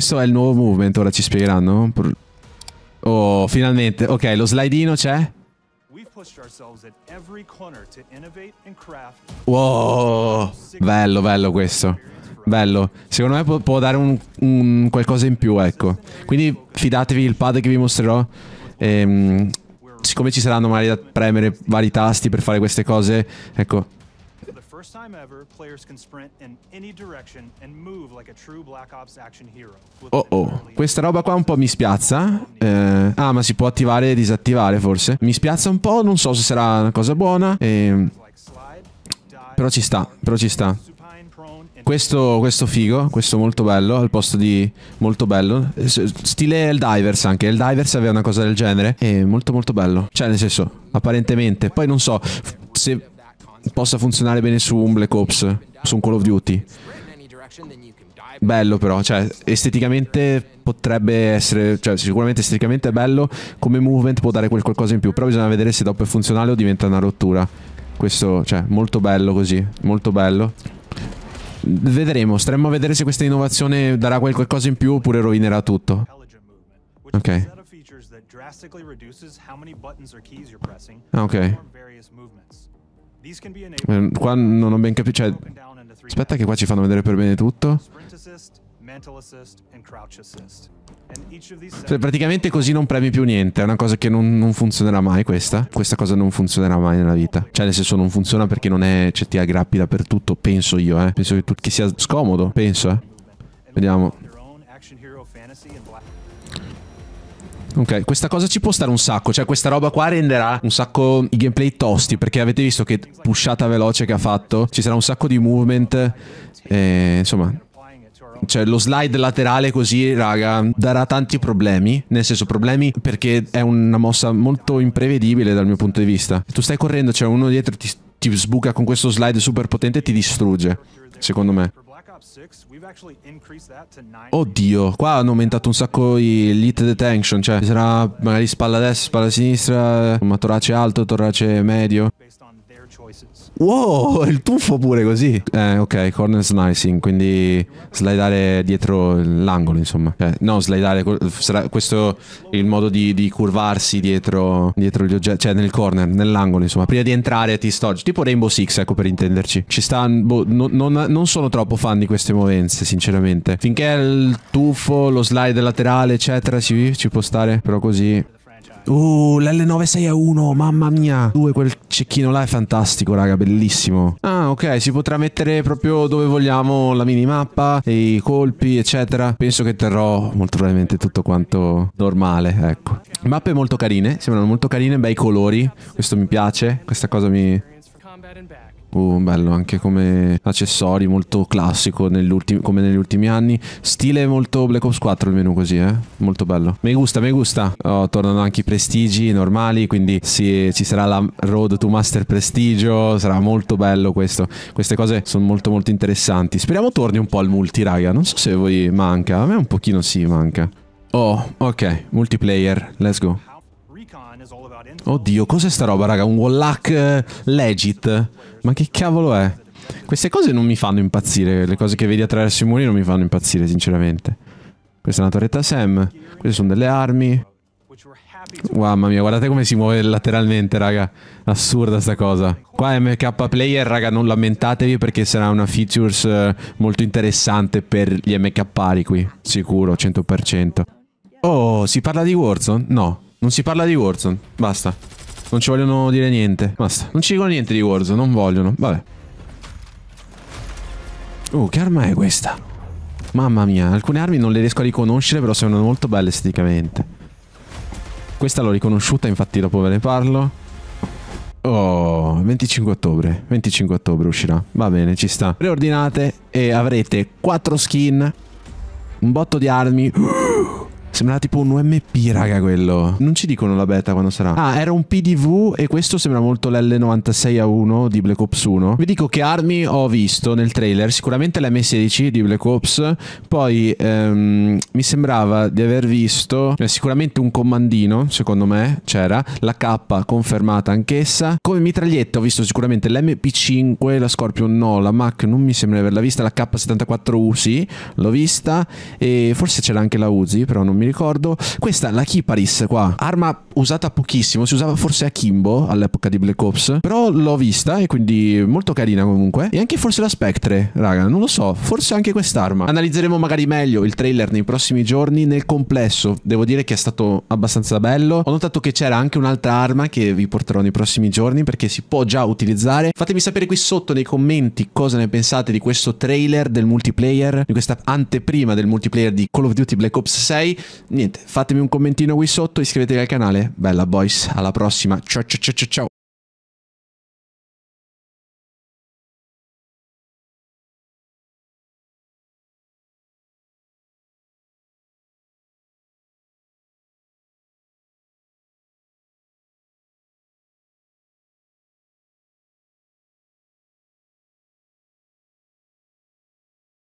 questo è il nuovo movement, ora ci spiegheranno. Oh, finalmente. Ok, lo slidino c'è. Wow, bello, bello questo. Bello. Secondo me può dare un qualcosa in più, ecco. Quindi fidatevi, il pad che vi mostrerò. Siccome ci saranno magari da premere vari tasti per fare queste cose, ecco. Oh oh, questa roba qua un po' mi spiazza. Ah, ma si può attivare e disattivare forse. Mi spiazza un po', non so se sarà una cosa buona. Però ci sta, però ci sta. Questo figo, questo molto bello, al posto di molto bello. Stile Helldivers anche, Helldivers aveva una cosa del genere. E molto molto bello, cioè nel senso, apparentemente. Poi non so se possa funzionare bene su un Black Ops, su un Call of Duty. Bello però, cioè esteticamente potrebbe essere, cioè sicuramente esteticamente è bello, come movement può dare qualcosa in più, però bisogna vedere se dopo è funzionale o diventa una rottura. Questo, cioè, molto bello così, molto bello. Vedremo, staremo a vedere se questa innovazione darà qualcosa in più oppure rovinerà tutto. Ok. Ah, ok. Qua non ho ben capito, cioè, aspetta che qua ci fanno vedere per bene tutto. Cioè, praticamente così non premi più niente. È una cosa che non funzionerà mai questa. Questa cosa non funzionerà mai nella vita. Cioè nel senso non funziona perché non è, cioè, ti aggrappi dappertutto. Penso io, penso che sia scomodo. Penso, vediamo. Ok, questa cosa ci può stare un sacco, cioè questa roba qua renderà un sacco i gameplay tosti, perché avete visto che pushata veloce che ha fatto, ci sarà un sacco di movement, insomma, cioè lo slide laterale così, raga, darà tanti problemi, nel senso problemi perché è una mossa molto imprevedibile dal mio punto di vista. Tu stai correndo, cioè uno dietro ti sbuca con questo slide super potente e ti distrugge, secondo me. Oddio, qua hanno aumentato un sacco gli hit detection, cioè sarà magari spalla destra, spalla sinistra, ma torace alto, torace medio. Wow, il tuffo pure così. Ok, corner slicing, quindi slidare dietro l'angolo, insomma. No, slidare, sarà questo il modo di curvarsi dietro gli oggetti, cioè nel corner, nell'angolo, insomma. Prima di entrare ti storge, tipo Rainbow Six, ecco, per intenderci. Ci sta, boh, non sono troppo fan di queste movenze, sinceramente. Finché il tuffo, lo slide laterale, eccetera, ci può stare, però così... L'L96A1, mamma mia. Quel cecchino là è fantastico, raga, bellissimo. Ah, ok, si potrà mettere proprio dove vogliamo la minimappa e i colpi, eccetera. Penso che terrò molto probabilmente tutto quanto normale, ecco. Mappe molto carine, sembrano molto carine, bei colori. Questo mi piace, questa cosa mi... bello, anche come accessori, molto classico come negli ultimi anni. Stile molto Black Ops 4 il menu così, molto bello. Mi gusta, mi gusta. Oh, tornano anche i prestigi normali, quindi sì, ci sarà la Road to Master Prestigio, sarà molto bello questo. Queste cose sono molto molto interessanti. Speriamo torni un po' al multi, raga, non so se voi manca, a me un pochino sì manca. Oh, ok, multiplayer, let's go. Oddio, cos'è sta roba, raga? Un wallhack legit? Ma che cavolo è? Queste cose non mi fanno impazzire. Le cose che vedi attraverso i muri non mi fanno impazzire, sinceramente. Questa è una torretta Sam. Queste sono delle armi. Mamma mia, guardate come si muove lateralmente, raga. Assurda sta cosa. Qua MK Player, raga, non lamentatevi, perché sarà una features molto interessante per gli MK pari qui. Sicuro, 100%. Oh, si parla di Warzone? No. Non si parla di Warzone, basta. Non ci vogliono dire niente, basta. Non ci dicono niente di Warzone, non vogliono, vabbè. Che arma è questa? Mamma mia, alcune armi non le riesco a riconoscere, però sembrano molto belle esteticamente. Questa l'ho riconosciuta, infatti dopo ve ne parlo. Oh, 25 ottobre, 25 ottobre uscirà, va bene, ci sta. Preordinate e avrete 4 skin, un botto di armi... Sembrava tipo un UMP, raga, quello. Non ci dicono la beta quando sarà. Ah, era un PDV e questo sembra molto l'L96A1 di Black Ops 1. Vi dico che armi ho visto nel trailer. Sicuramente l'M16 di Black Ops. Poi mi sembrava di aver visto sicuramente un comandino, secondo me c'era. La K confermata anch'essa. Come mitraglietta ho visto sicuramente l'MP5, la Scorpion no, la Mac non mi sembra di averla vista. La K74U sì, l'ho vista. E forse c'era anche la Uzi, però non mi ricordo. Questa, la Kiparis qua, arma usata pochissimo, si usava forse a Kimbo all'epoca di Black Ops, però l'ho vista e quindi molto carina comunque. E anche forse la Spectre, raga, non lo so, forse anche quest'arma. Analizzeremo magari meglio il trailer nei prossimi giorni. Nel complesso devo dire che è stato abbastanza bello. Ho notato che c'era anche un'altra arma che vi porterò nei prossimi giorni perché si può già utilizzare. Fatemi sapere qui sotto nei commenti cosa ne pensate di questo trailer del multiplayer, di questa anteprima del multiplayer di Call of Duty Black Ops 6. Niente, fatemi un commentino qui sotto, iscrivetevi al canale. Bella boys, alla prossima. Ciao ciao ciao ciao ciao.